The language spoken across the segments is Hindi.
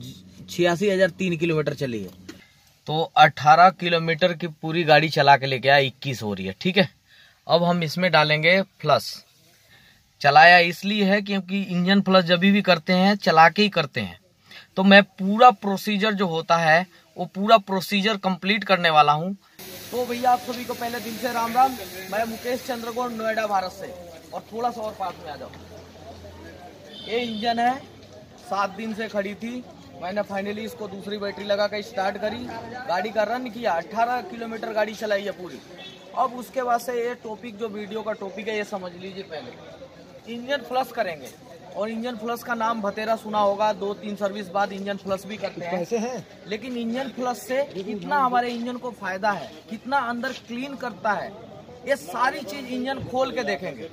86,003 किलोमीटर चली है। तो 18 किलोमीटर की पूरी गाड़ी चला के लेके आया, 21 हो रही है। ठीक है, अब हम इसमें डालेंगे फ्लश। चलाया इसलिए है क्योंकि इंजन फ्लश जब भी करते हैं चला के ही करते हैं, तो मैं पूरा प्रोसीजर जो होता है वो पूरा प्रोसीजर कंप्लीट करने वाला हूँ। तो भैया आप सभी को पहले दिन से राम राम। मैं मुकेश चंद्र गौड़ नोएडा भारत से। और थोड़ा सा और पास में आ जाओ। ये इंजन है, 7 दिन से खड़ी थी, मैंने फाइनली इसको दूसरी बैटरी लगा के स्टार्ट करी, गाड़ी का रन किया, 18 किलोमीटर गाड़ी चलाई है पूरी। अब उसके बाद से ये टॉपिक जो वीडियो का टॉपिक है ये समझ लीजिए। पहले इंजन फ्लश करेंगे, और इंजन फ्लश का नाम बतेरा सुना होगा, 2-3 सर्विस बाद इंजन फ्लश भी करते हैं। कैसे है? लेकिन इंजन फ्लश से कितना हमारे इंजन को फायदा है, कितना अंदर क्लीन करता है, ये सारी चीज इंजन खोल के देखेंगे।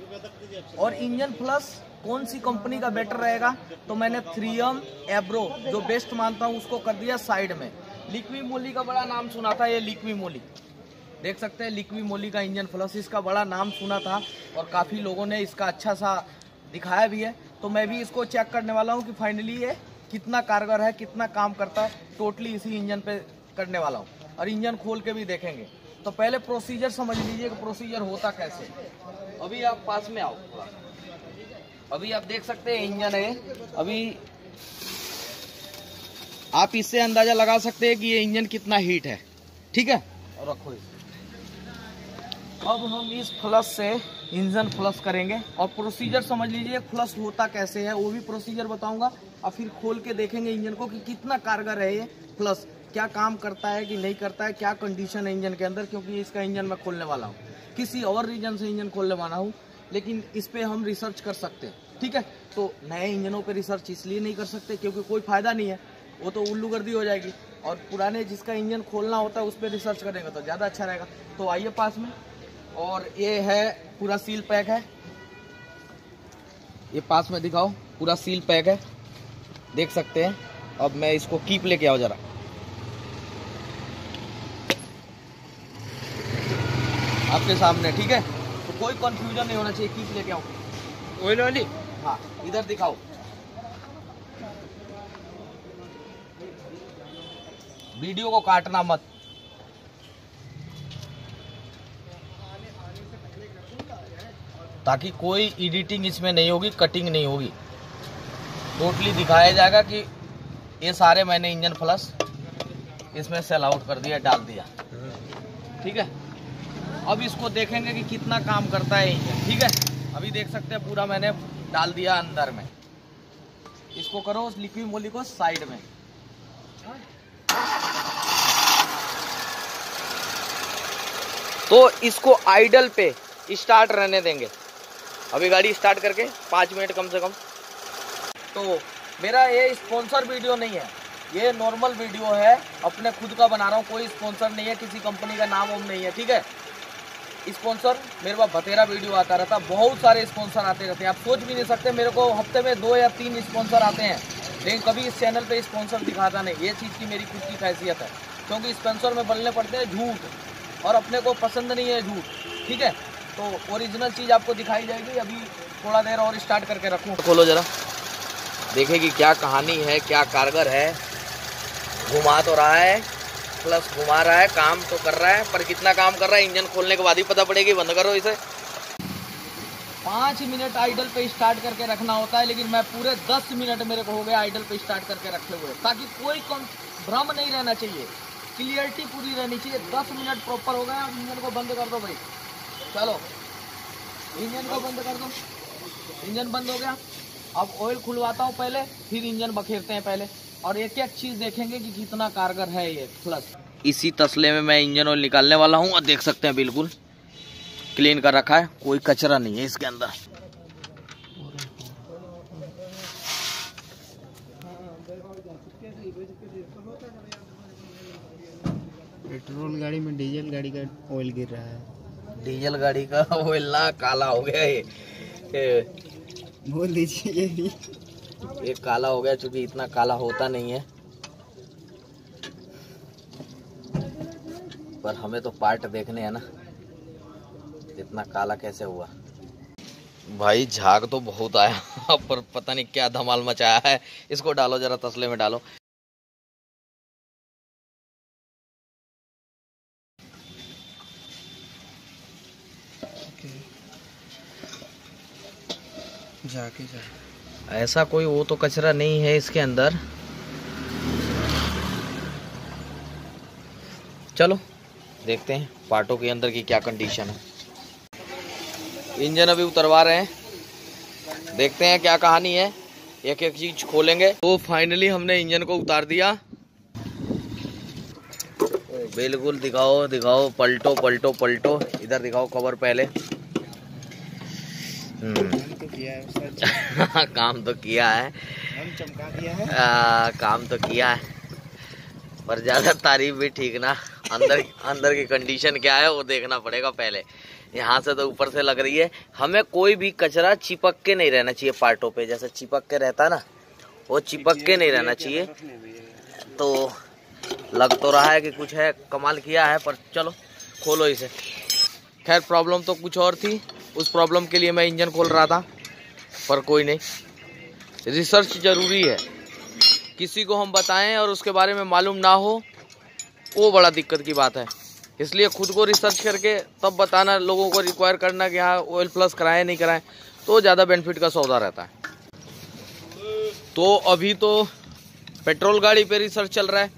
और इंजन फ्लश कौन सी कंपनी का बेटर रहेगा, तो मैंने 3M एब्रो जो बेस्ट मानता हूँ उसको कर दिया साइड में। लिक्वी मोली का बड़ा नाम सुना था, ये लिक्वी मोली देख सकते हैं, लिक्वी मोली का इंजन फ्लश, इसका बड़ा नाम सुना था और काफ़ी लोगों ने इसका अच्छा सा दिखाया भी है। तो मैं भी इसको चेक करने वाला हूँ कि फाइनली ये कितना कारगर है, कितना काम करता है, टोटली इसी इंजन पे करने वाला हूँ और इंजन खोल के भी देखेंगे। तो पहले प्रोसीजर समझ लीजिए कि प्रोसीजर होता कैसे। अभी आप पास में आओ थोड़ा। अभी आप देख सकते हैं इंजन है, अभी आप इससे अंदाजा लगा सकते हैं कि ये इंजन कितना हीट है। ठीक है, और रखो इसे। अब हम इस फ्लश से इंजन फ्लश करेंगे और प्रोसीजर समझ लीजिए फ्लश होता कैसे है, वो भी प्रोसीजर बताऊंगा। और फिर खोल के देखेंगे इंजन को कि कितना कारगर है ये फ्लश, क्या काम करता है कि नहीं करता है, क्या कंडीशन है इंजन के अंदर। क्योंकि इसका इंजन मैं खोलने वाला हूँ, किसी और रीजन से इंजन खोलने वाला हूँ, लेकिन इस पर हम रिसर्च कर सकते हैं। ठीक है, तो नए इंजनों पर रिसर्च इसलिए नहीं कर सकते क्योंकि कोई फ़ायदा नहीं है, वो तो उल्लूगर्दी हो जाएगी। और पुराने जिसका इंजन खोलना होता है उस पर रिसर्च करेंगे तो ज़्यादा अच्छा रहेगा। तो आइए पास में। और ये है पूरा सील पैक है, ये पास में दिखाओ, पूरा सील पैक है, देख सकते हैं। अब मैं इसको कीप लेके आओ जरा। आपके सामने, ठीक है, तो कोई कंफ्यूजन नहीं होना चाहिए। कीप लेके आओ ऑयल वाली। हाँ, इधर दिखाओ। वीडियो को काटना मत। ताकि कोई एडिटिंग इसमें नहीं होगी, कटिंग नहीं होगी, टोटली दिखाया जाएगा कि ये सारे मैंने इंजन फ्लश इसमें सेल आउट कर दिया, डाल दिया। ठीक है, अब इसको देखेंगे कि कितना काम करता है इंजन। ठीक है, अभी देख सकते हैं पूरा मैंने डाल दिया अंदर में। इसको करो उस लिक्वी मोली को साइड में। तो इसको आइडल पे स्टार्ट रहने देंगे। अभी गाड़ी स्टार्ट करके 5 मिनट कम से कम। तो मेरा ये स्पॉन्सर वीडियो नहीं है, ये नॉर्मल वीडियो है, अपने खुद का बना रहा हूँ, कोई स्पॉन्सर नहीं है, किसी कंपनी का नाम नहीं है। ठीक है, स्पॉन्सर मेरे पास बतेरा वीडियो आता रहता, बहुत सारे स्पॉन्सर आते रहते हैं, आप सोच भी नहीं सकते। मेरे को हफ्ते में 2 या 3 स्पॉन्सर आते हैं, लेकिन कभी इस चैनल पर स्पॉन्सर दिखाता नहीं। ये चीज़ की मेरी खुद की खासियत है, क्योंकि स्पॉन्सर में बनने पड़ते हैं झूठ, और अपने को पसंद नहीं है झूठ। ठीक है, तो ओरिजिनल चीज़ आपको दिखाई जाएगी। अभी थोड़ा देर और स्टार्ट करके रखूँ। खोलो जरा, देखेगी क्या कहानी है, क्या कारगर है। घुमा तो रहा है, प्लस घुमा रहा है, काम तो कर रहा है, पर कितना काम कर रहा है इंजन खोलने के बाद ही पता पड़ेगी। बंद करो इसे। 5 मिनट आइडल पे स्टार्ट करके रखना होता है, लेकिन मैं पूरे 10 मिनट मेरे को हो गया आइडल पे स्टार्ट करके रखे हुए, ताकि कोई भ्रम नहीं रहना चाहिए, क्लियरिटी पूरी रहनी चाहिए। 10 मिनट प्रॉपर हो गए। इंजन को बंद कर दो भाई, चलो इंजन को बंद कर दो। इंजन बंद हो गया। अब ऑयल खुलवाता हूँ पहले, फिर इंजन बखेरते हैं पहले, और एक एक चीज़ देखेंगे कि कितना कारगर है ये फ्लश। इसी तसले में मैं इंजन ऑयल निकालने वाला हूँ, और देख सकते हैं बिल्कुल क्लीन कर रखा है, कोई कचरा नहीं है इसके अंदर। पेट्रोल गाड़ी में डीजल गाड़ी का ऑयल गिर रहा है, डीजल गाड़ी का वो ना काला हो गया ये, बोल दीजिए ये काला हो गया, क्योंकि इतना काला होता नहीं है, पर हमें तो पार्ट देखने हैं ना, इतना काला कैसे हुआ। भाई झाग तो बहुत आया पर पता नहीं क्या धमाल मचाया है। इसको डालो जरा, तसले में डालो। जाके जाए, ऐसा कोई वो तो कचरा नहीं है इसके अंदर। चलो देखते हैं पार्टों के अंदर की क्या कंडीशन है। इंजन अभी उतरवा रहे हैं, देखते हैं क्या कहानी है, एक एक चीज खोलेंगे। तो फाइनली हमने इंजन को उतार दिया। बिल्कुल दिखाओ दिखाओ, पलटो पलटो पलटो, इधर दिखाओ कवर पहले। काम तो किया है, चमका दिया है। काम तो किया है, पर ज्यादा तारीफ भी ठीक ना। अंदर की कंडीशन क्या है वो देखना पड़ेगा पहले। यहाँ से तो ऊपर से लग रही है। हमें कोई भी कचरा चिपक के नहीं रहना चाहिए पार्टों पे, जैसे चिपक के रहता ना वो चिपक के नहीं रहना चाहिए। तो लग तो रहा है कि कुछ है, कमाल किया है। पर चलो खोलो इसे। खैर प्रॉब्लम तो कुछ और थी, उस प्रॉब्लम के लिए मैं इंजन खोल रहा था, पर कोई नहीं। रिसर्च जरूरी है, किसी को हम बताएं और उसके बारे में मालूम ना हो वो बड़ा दिक्कत की बात है। इसलिए खुद को रिसर्च करके तब बताना, लोगों को रिक्वायर करना कि हाँ ऑयल फ्लश कराएं नहीं कराएं, तो ज़्यादा बेनिफिट का सौदा रहता है। तो अभी तो पेट्रोल गाड़ी पे रिसर्च चल रहा है,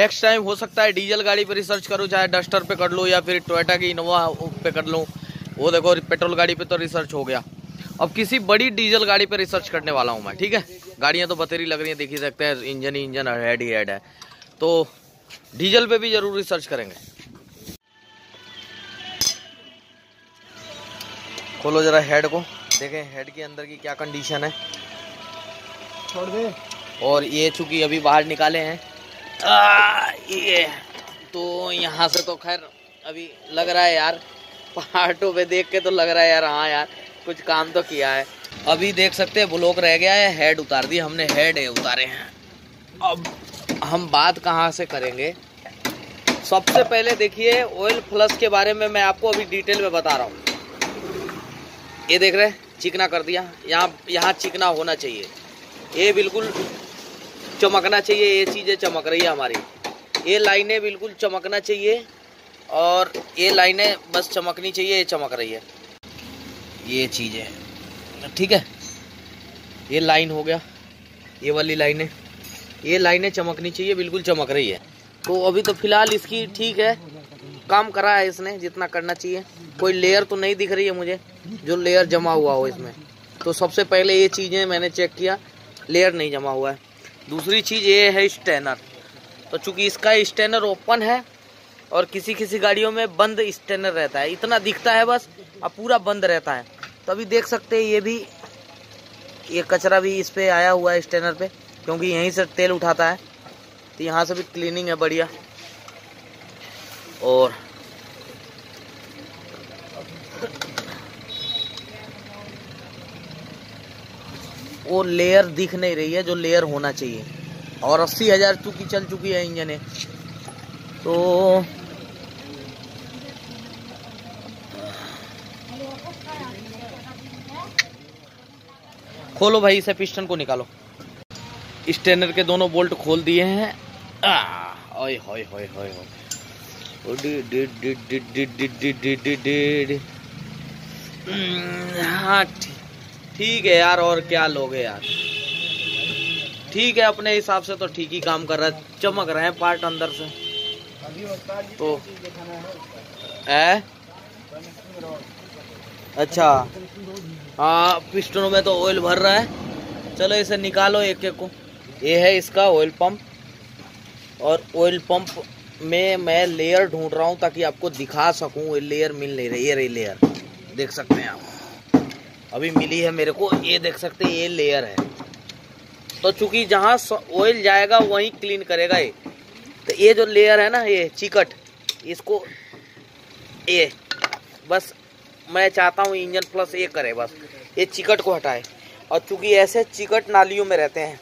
नेक्स्ट टाइम हो सकता है डीजल गाड़ी पे रिसर्च करो, चाहे डस्टर पे कर लो या फिर टोयोटा की इनोवा पे कर लो। वो देखो पेट्रोल गाड़ी पे तो रिसर्च हो गया, अब किसी बड़ी डीजल गाड़ी पे रिसर्च करने वाला हूँ मैं। ठीक है, गाड़ियाँ तो बतेरी लग रही हैं, देख ही सकते हैं, इंजन ही इंजन, हेड ही हेड है। तो डीजल पे भी जरूर रिसर्च करेंगे। खोलो जरा हेड को, देखें हेड के अंदर की क्या कंडीशन है। छोड़ दे। और ये चूंकि अभी बाहर निकाले हैं ये, तो यहाँ से तो खैर अभी लग रहा है यार, पहाड़ों पे देख के तो लग रहा है यार, हाँ यार कुछ काम तो किया है। अभी देख सकते हैं ब्लॉक रह गया है, हेड उतार दिया हमने, हेड उतारे हैं। अब हम बात कहाँ से करेंगे? सबसे पहले देखिए ऑयल फ्लश के बारे में मैं आपको अभी डिटेल में बता रहा हूँ। ये देख रहे हैं चिकना कर दिया, यहाँ चिकना होना चाहिए, ये बिल्कुल चमकना चाहिए। ये चीज़ें चमक रही है हमारी, ये लाइनें बिल्कुल चमकना चाहिए, और ये लाइनें बस चमकनी चाहिए। ये चमक रही है ये चीज़ें, ठीक है। ये लाइन हो गया, ये वाली लाइनें, ये लाइनें चमकनी चाहिए, बिल्कुल चमक रही है। तो अभी तो फिलहाल इसकी ठीक है, काम करा है इसने जितना करना चाहिए। कोई लेयर तो नहीं दिख रही है मुझे जो लेयर जमा हुआ हो इसमें, तो सबसे पहले ये चीज़ें मैंने चेक किया, लेयर नहीं जमा हुआ है। दूसरी चीज़ ये है स्टेनर, तो चूंकि इसका स्टेनर ओपन है और किसी किसी गाड़ियों में बंद स्टेनर रहता है, इतना दिखता है बस, अब पूरा बंद रहता है। तो अभी देख सकते हैं ये भी, ये कचरा भी इस पर आया हुआ है स्टेनर पे, क्योंकि यहीं से तेल उठाता है, तो यहाँ से भी क्लीनिंग है बढ़िया। और वो लेयर दिख नहीं रही है जो लेयर होना चाहिए, और 80,000 चूंकि चल चुकी है इंजन है, तो खोलो भाई इसे, पिस्टन को निकालो। स्टेनर के दोनों बोल्ट खोल दिए हैं। ओए होए होए होए होए, हाँ ठीक है यार, और क्या लोगे यार, ठीक है अपने हिसाब से तो ठीक ही काम कर रहा है, चमक रहे हैं पार्ट अंदर से। तो है अच्छा, हाँ पिस्टनों में तो ऑयल भर रहा है। चलो इसे निकालो एक एक को। ये है इसका ऑयल पंप, और ऑयल पंप में मैं लेयर ढूंढ रहा हूँ ताकि आपको दिखा सकूँ। लेयर मिल नहीं रही है, ये लेयर देख सकते हैं आप, अभी मिली है मेरे को, ये देख सकते हैं ये लेयर है। तो चूंकि जहाँ ऑयल जाएगा वहीं क्लीन करेगा ये, तो ये जो लेयर है ना ये चिकट, इसको ये बस मैं चाहता हूँ इंजन प्लस ये करे, बस ये चिकट को हटाए। और चूंकि ऐसे चिकट नालियों में रहते हैं,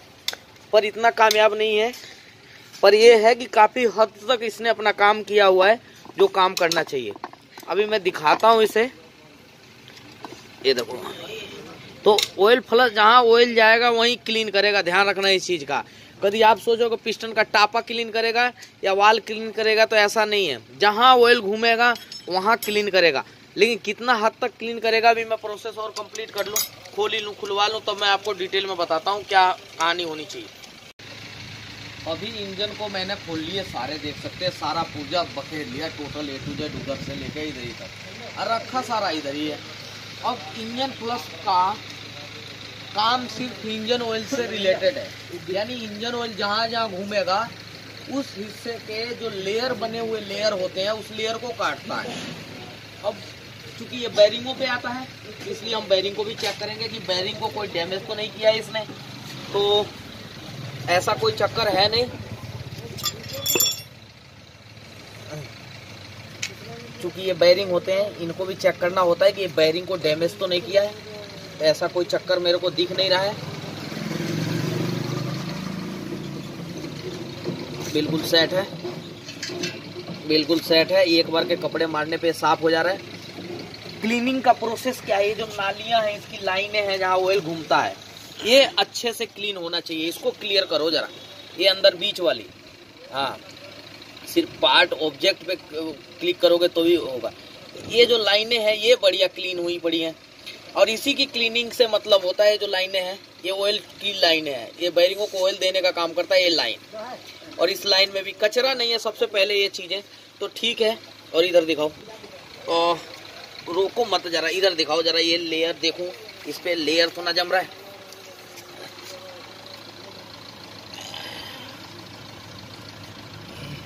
पर इतना कामयाब नहीं है, पर यह है कि काफ़ी हद तक इसने अपना काम किया हुआ है जो काम करना चाहिए। अभी मैं दिखाता हूँ इसे, ये देखो। तो ऑयल फ्लश जहाँ ऑयल जाएगा वहीं क्लीन करेगा, ध्यान रखना इस चीज़ का। कभी आप सोचोगे पिस्टन का टापा क्लीन करेगा या वाल क्लीन करेगा, तो ऐसा नहीं है, जहाँ ऑयल घूमेगा वहाँ क्लीन करेगा। लेकिन कितना हद तक क्लीन करेगा अभी मैं प्रोसेस और कंप्लीट कर लूँ। खुलवा लूँ तो मैं आपको डिटेल में बताता हूँ क्या कहानी होनी चाहिए। अभी इंजन को मैंने खोल लिए, सारे देख सकते हैं, सारा पुर्जा बखेर लिया टोटल A to Z उधर से लेकर इधर ही तक, और रखा सारा इधर ही है। अब इंजन प्लस का काम सिर्फ इंजन ऑयल से रिलेटेड है, यानी इंजन ऑयल जहाँ जहाँ घूमेगा उस हिस्से के जो लेयर बने हुए लेयर होते हैं उस लेयर को काटता है। अब चूँकि ये बैरिंगों पे आता है इसलिए हम बैरिंग को भी चेक करेंगे कि बैरिंग को कोई डैमेज तो नहीं किया है इसने, तो ऐसा कोई चक्कर है नहीं। चूँकि ये बैरिंग होते हैं इनको भी चेक करना होता है कि ये बैरिंग को डैमेज तो नहीं किया है, ऐसा कोई चक्कर मेरे को दिख नहीं रहा है, बिल्कुल सेट है, बिल्कुल सेट है। एक बार के कपड़े मारने पे साफ हो जा रहा है। क्लीनिंग का प्रोसेस क्या है, जो नालियां हैं इसकी लाइनें हैं जहाँ ऑयल घूमता है ये अच्छे से क्लीन होना चाहिए, इसको क्लियर करो जरा, ये अंदर बीच वाली। हाँ, सिर्फ पार्ट ऑब्जेक्ट पे क्लिक करोगे तो भी होगा। ये जो लाइनें हैं ये बढ़िया क्लीन हुई पड़ी हैं, और इसी की क्लीनिंग से मतलब होता है। जो लाइनें हैं ये ऑयल की लाइनें हैं, ये बैरिंगों को ऑयल देने का काम करता है ये लाइन, और इस लाइन में भी कचरा नहीं है सबसे पहले ये चीज़ें तो ठीक है। और इधर दिखाओ, और रोको मत जरा, इधर दिखाओ जरा, ये लेयर देखो, इस पर लेयर तो ना जम रहा है।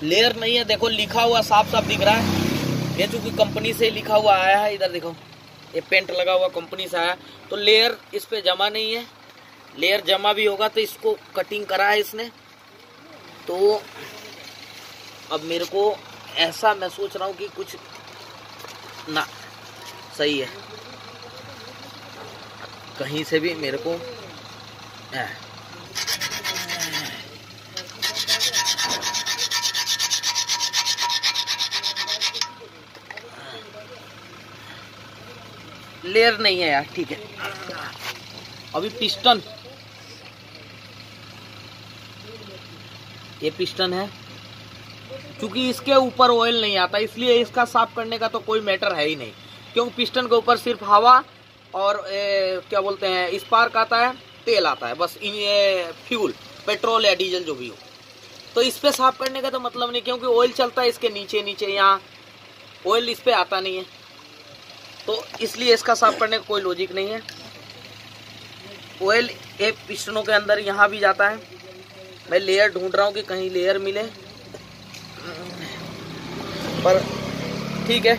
लेयर नहीं है, देखो लिखा हुआ साफ साफ दिख रहा है, ये चूंकि कंपनी से लिखा हुआ आया है। इधर देखो ये पेंट लगा हुआ कंपनी से आया, तो लेयर इस पे जमा नहीं है, लेयर जमा भी होगा तो इसको कटिंग करा है इसने। तो अब मेरे को ऐसा मैं सोच रहा हूँ कि कुछ ना सही है, कहीं से भी मेरे को लेयर नहीं है यार, ठीक है। अभी पिस्टन, ये पिस्टन है, क्योंकि इसके ऊपर ऑयल नहीं आता इसलिए इसका साफ करने का तो कोई मैटर है ही नहीं, क्योंकि पिस्टन के ऊपर सिर्फ हवा और क्या बोलते हैं स्पार्क आता है, तेल आता है, बस फ्यूल पेट्रोल या डीजल जो भी हो। तो इस पे साफ करने का तो मतलब नहीं, क्योंकि ऑयल चलता है इसके नीचे नीचे, यहाँ ऑयल इस पे आता नहीं है, तो इसलिए इसका साफ करने का कोई लॉजिक नहीं है। ऑयल एक पिस्टनों के अंदर यहाँ भी जाता है, मैं लेयर ढूंढ रहा हूँ कि कहीं लेयर मिले, पर ठीक है,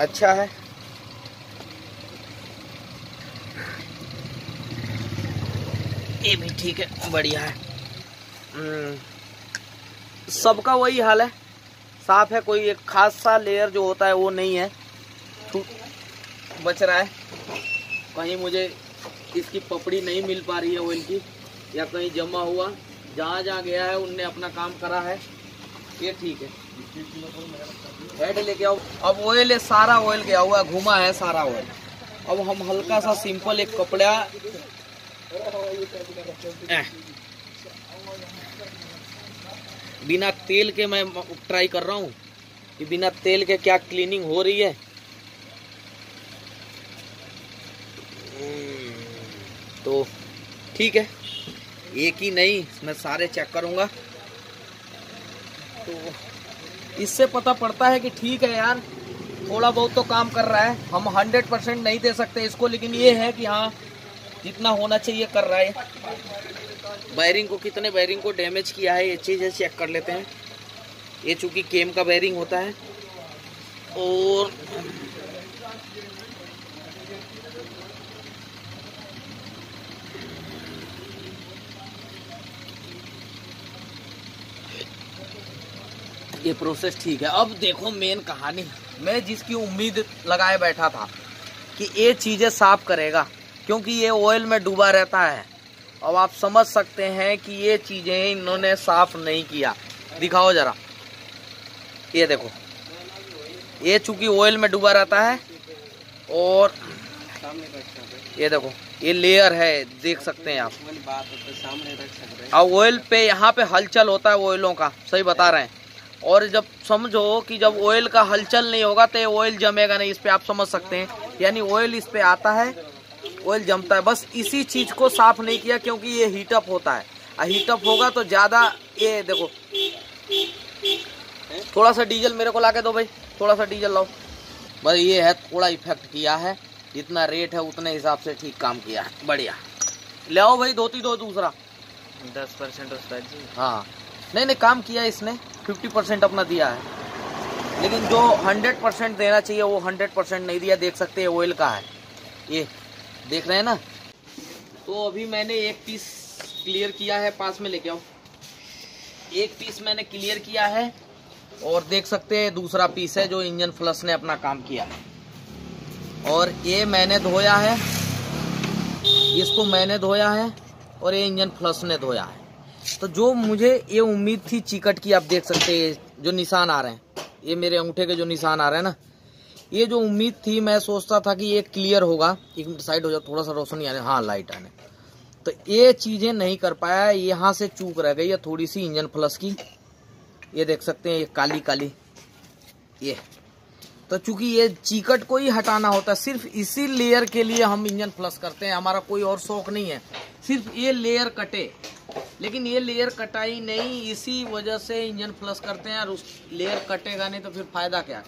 अच्छा है। ये भी ठीक है, बढ़िया है, सबका वही हाल है, साफ है, कोई एक खास सा लेयर जो होता है वो नहीं है, बच रहा है। कहीं मुझे इसकी पपड़ी नहीं मिल पा रही है ऑयल की, या कहीं जमा हुआ, जहाँ जहाँ गया है उनने अपना काम करा है, ये ठीक है। हेड लेके आओ, अब ऑयल है, सारा ऑयल गया हुआ है, घुमा है सारा ऑयल। अब हम हल्का सा सिंपल एक कपड़ा बिना तेल के, मैं ट्राई कर रहा हूँ कि बिना तेल के क्या क्लीनिंग हो रही है, तो ठीक है। एक ही नहीं, मैं सारे चेक करूँगा, तो इससे पता पड़ता है कि ठीक है यार, थोड़ा बहुत तो काम कर रहा है। हम 100% नहीं दे सकते इसको, लेकिन ये है कि हाँ जितना होना चाहिए कर रहा है। बैरिंग को कितने बैरिंग को डैमेज किया है ये चीज़ है, चेक कर लेते हैं। ये चूँकि केम का बैरिंग होता है, और ये प्रोसेस ठीक है। अब देखो मेन कहानी, मैं जिसकी उम्मीद लगाए बैठा था कि ये चीज़ें साफ करेगा, क्योंकि ये ऑयल में डूबा रहता है। अब आप समझ सकते हैं कि ये चीज़ें इन्होंने साफ नहीं किया। दिखाओ ज़रा, ये देखो, ये चूँकि ऑयल में डूबा रहता है, और ये देखो ये लेयर है, देख सकते हैं आप। अब ऑयल पे यहाँ पे हलचल होता है ऑयलों का, सही बता रहे हैं, और जब समझो कि जब ऑयल का हलचल नहीं होगा तो ये ऑयल जमेगा नहीं, इस पे आप समझ सकते हैं, यानी ऑयल इस पे आता है ऑयल जमता है। बस इसी चीज़ को साफ नहीं किया क्योंकि ये हीटअप होता है, हीटअप होगा तो ज़्यादा। ये देखो थोड़ा सा डीजल मेरे को ला के दो भाई, थोड़ा सा डीजल लाओ। बस ये है, थोड़ा इफेक्ट किया है, जितना रेट है उतने हिसाब से ठीक काम किया है, बढ़िया। ले आओ भाई धोती दो दूसरा 10% उस्ताद जी। हाँ नहीं, काम किया इसने, 50% अपना दिया है, लेकिन जो 100% देना चाहिए वो 100% नहीं दिया। देख सकते हैं ऑयल का है, ये देख रहे हैं ना। तो अभी मैंने एक पीस क्लियर किया है, पास में लेके आओ। एक पीस मैंने क्लियर किया है और देख सकते हैं दूसरा पीस है जो इंजन फ्लश ने अपना काम किया। और ये मैंने धोया है, इसको मैंने धोया है और ये इंजन फ्लश ने धोया है। तो जो मुझे ये उम्मीद थी चिकट की, आप देख सकते हैं जो निशान आ रहे हैं, ये मेरे अंगूठे के जो निशान आ रहे हैं ना, ये जो उम्मीद थी, मैं सोचता था कि ये क्लियर होगा। एक मिनट साइड हो जाओ, थोड़ा सा रोशनी आने, हाँ लाइट आने। तो ये चीज़ें नहीं कर पाया, यहाँ से चूक रह गई है थोड़ी सी इंजन फ्लश की। ये देख सकते हैं ये काली काली, ये तो चूंकि ये चीकट को ही हटाना होता है, सिर्फ इसी लेयर के लिए हम इंजन फ्लश करते हैं, हमारा कोई और शौक नहीं है, सिर्फ ये लेयर कटे। लेकिन ये लेयर कटाई नहीं, इसी वजह से इंजन फ्लश करते हैं, और उस लेयर कटेगा नहीं तो फिर फायदा क्या है।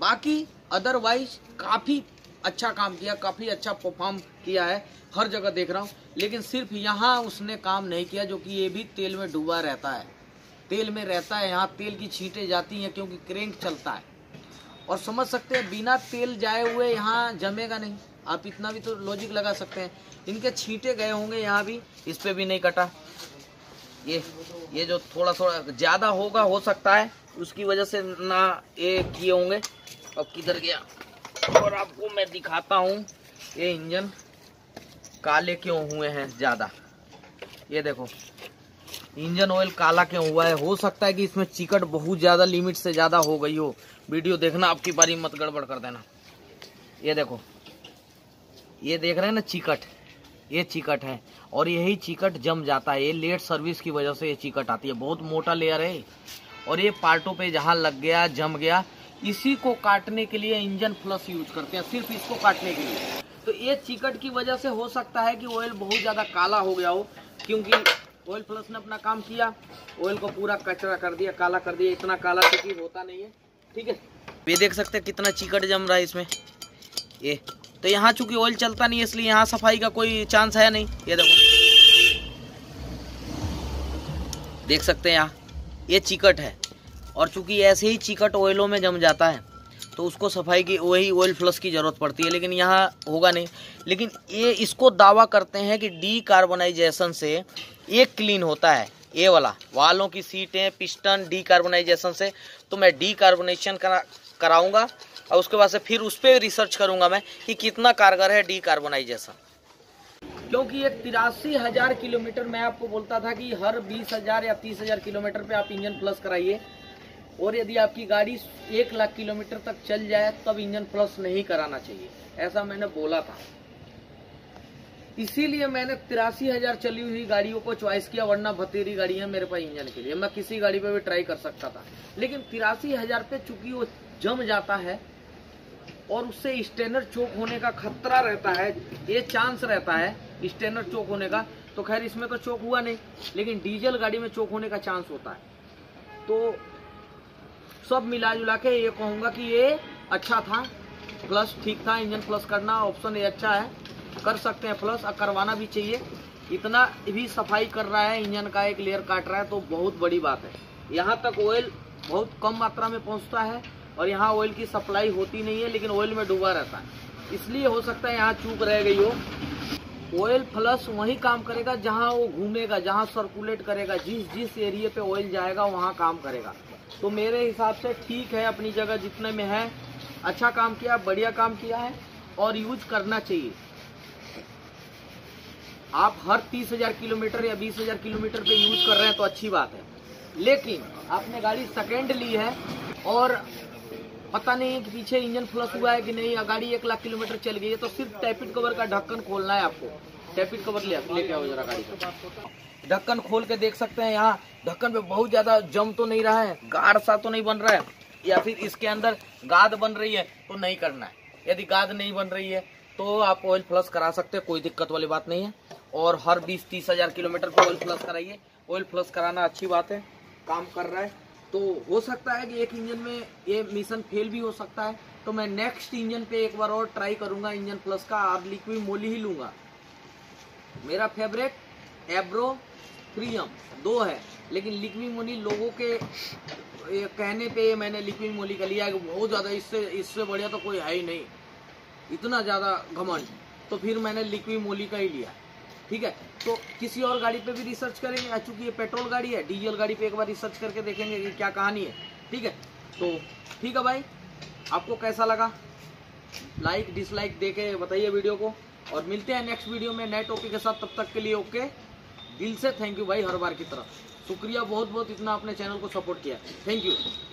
बाकी अदरवाइज काफ़ी अच्छा काम किया, काफ़ी अच्छा परफॉर्म किया है, हर जगह देख रहा हूँ, लेकिन सिर्फ यहाँ उसने काम नहीं किया, जो कि ये भी तेल में डूबा रहता है, तेल में रहता है, यहाँ तेल की छींटे जाती हैं क्योंकि क्रैंक चलता है। और समझ सकते हैं बिना तेल जाए हुए यहाँ जमेगा नहीं, आप इतना भी तो लॉजिक लगा सकते हैं। इनके छींटे गए होंगे यहाँ भी, इस पर भी नहीं कटा। ये जो थोड़ा थोड़ा ज़्यादा होगा, हो सकता है उसकी वजह से ना ये किए होंगे। अब किधर गया, और आपको मैं दिखाता हूँ ये इंजन काले क्यों हुए हैं ज़्यादा। ये देखो इंजन ऑयल काला क्यों हुआ है, हो सकता है कि इसमें चिकट बहुत ज़्यादा लिमिट से ज़्यादा हो गई हो। वीडियो देखना, आपकी बारी मत गड़बड़ कर देना। ये देखो, ये देख रहे हैं ना चिकट, ये चिकट है और यही चिकट जम जाता है, ये लेट सर्विस की वजह से ये चिकट आती है। बहुत मोटा लेयर है और ये पार्टों पे जहाँ लग गया जम गया, इसी को काटने के लिए इंजन फ्लश यूज करते हैं, सिर्फ इसको काटने के लिए। तो ये चिकट की वजह से हो सकता है कि ऑयल बहुत ज़्यादा काला हो गया हो, क्योंकि ऑयल फ्लश ने अपना काम किया, ऑयल को पूरा कचरा कर दिया, काला कर दिया। इतना काला चूँकि होता नहीं है, ठीक है। ये देख सकते हैं कितना चिकट जम रहा है इसमें, ये तो यहाँ चूंकि ऑयल चलता नहीं है इसलिए यहाँ सफाई का कोई चांस है नहीं। ये देखो देख सकते हैं यहाँ ये चिकट है, और चूंकि ऐसे ही चिकट ऑयलों में जम जाता है तो उसको सफाई की, वही ऑयल फ्लश की ज़रूरत पड़ती है, लेकिन यहाँ होगा नहीं। लेकिन ये इसको दावा करते हैं कि डीकार्बोनाइजेशन से ये क्लीन होता है, ये वाला वालों की सीटें पिस्टन डीकार्बोनाइजेशन से। तो मैं डीकार्बोनेशन कराऊँगा और उसके बाद से फिर उस पर रिसर्च करूंगा मैं कि कितना कारगर है डीकार्बोनाइजेशन। क्योंकि ये 83,000 किलोमीटर, मैं आपको बोलता था कि हर 20,000 या 30,000 किलोमीटर पे आप इंजन फ्लश कराइए, और यदि आपकी गाड़ी 1,00,000 किलोमीटर तक चल जाए तब इंजन फ्लश नहीं कराना चाहिए, ऐसा मैंने बोला था। इसीलिए मैंने 83,000 चली हुई गाड़ियों को चॉइस किया, वरना भतेरी गाड़ी है मेरे पास इंजन के लिए, मैं किसी गाड़ी पर भी ट्राई कर सकता था। लेकिन 83,000 पे चूंकि वो जम जाता है और उससे स्टेनर चोक होने का खतरा रहता है, ये चांस रहता है स्टेनर चोक होने का। तो खैर इसमें तो चोक हुआ नहीं, लेकिन डीजल गाड़ी में चोक होने का चांस होता है। तो सब मिला जुला के ये कहूँगा कि ये अच्छा था, प्लस ठीक था। इंजन फ्लश करना ऑप्शन ये अच्छा है, कर सकते हैं फ्लश, और करवाना भी चाहिए। इतना भी सफाई कर रहा है, इंजन का एक लेयर काट रहा है तो बहुत बड़ी बात है। यहाँ तक ऑयल बहुत कम मात्रा में पहुँचता है और यहाँ ऑयल की सप्लाई होती नहीं है, लेकिन ऑयल में डूबा रहता है, इसलिए हो सकता है यहाँ चूक रह गई हो। ऑयल फ्लश वहीं काम करेगा जहाँ वो घूमेगा, जहाँ सर्कुलेट करेगा, जिस एरिया पे ऑयल जाएगा वहाँ काम करेगा। तो मेरे हिसाब से ठीक है, अपनी जगह जितने में है अच्छा काम किया, बढ़िया काम किया है और यूज करना चाहिए। आप हर 30,000 किलोमीटर या 20,000 किलोमीटर पर यूज कर रहे हैं तो अच्छी बात है, लेकिन आपने गाड़ी सेकेंड ली है और पता नहीं है कि पीछे इंजन फ्लश हुआ है कि नहीं, गाड़ी 1,00,000 किलोमीटर चल गई है, तो सिर्फ टैपिट कवर का ढक्कन खोलना है आपको। टैपिट कवर लेके आओ जरा गाड़ी का ढक्कन खोल के, देख सकते हैं यहाँ ढक्कन पे बहुत ज़्यादा जम तो नहीं रहा है, गाढ़ सा तो नहीं बन रहा है, या फिर इसके अंदर गाद बन रही है तो नहीं करना है। यदि गाद नहीं बन रही है तो आप ऑयल फ्लश करा सकते हैं, कोई दिक्कत वाली बात नहीं है। और हर 20-30 हज़ार किलोमीटर पर ऑयल फ्लश कराइए। ऑयल फ्लश कराना अच्छी बात है, काम कर रहा है। तो हो सकता है कि एक इंजन में ये मिशन फेल भी हो सकता है, तो मैं नेक्स्ट इंजन पे एक बार और ट्राई करूंगा इंजन प्लस का, और लिक्वी मोली ही लूँगा। मेरा फेवरेट एब्रो प्रीमियम 2 है, लेकिन लिक्वी मोली लोगों के कहने पे मैंने लिक्वी मोली का लिया है कि बहुत ज़्यादा इससे बढ़िया तो कोई है ही नहीं, इतना ज़्यादा घमंड, तो फिर मैंने लिक्वी मोली का ही लिया। ठीक है, तो किसी और गाड़ी पे भी रिसर्च करेंगे, चूँकि ये पेट्रोल गाड़ी है, डीजल गाड़ी पे एक बार रिसर्च करके देखेंगे कि क्या कहानी है। ठीक है, तो ठीक है भाई, आपको कैसा लगा लाइक डिसलाइक दे के बताइए वीडियो को, और मिलते हैं नेक्स्ट वीडियो में नए टॉपिक के साथ। तब तक के लिए ओके, दिल से थैंक यू भाई, हर बार की तरह शुक्रिया बहुत बहुत, इतना अपने चैनल को सपोर्ट किया, थैंक यू।